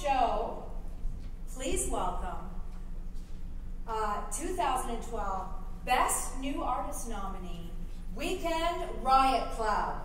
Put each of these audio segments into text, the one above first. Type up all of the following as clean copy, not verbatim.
show, please welcome 2012 Best New Artist nominee, Weekend Riot Club.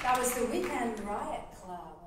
That was the Weekend Riot Club.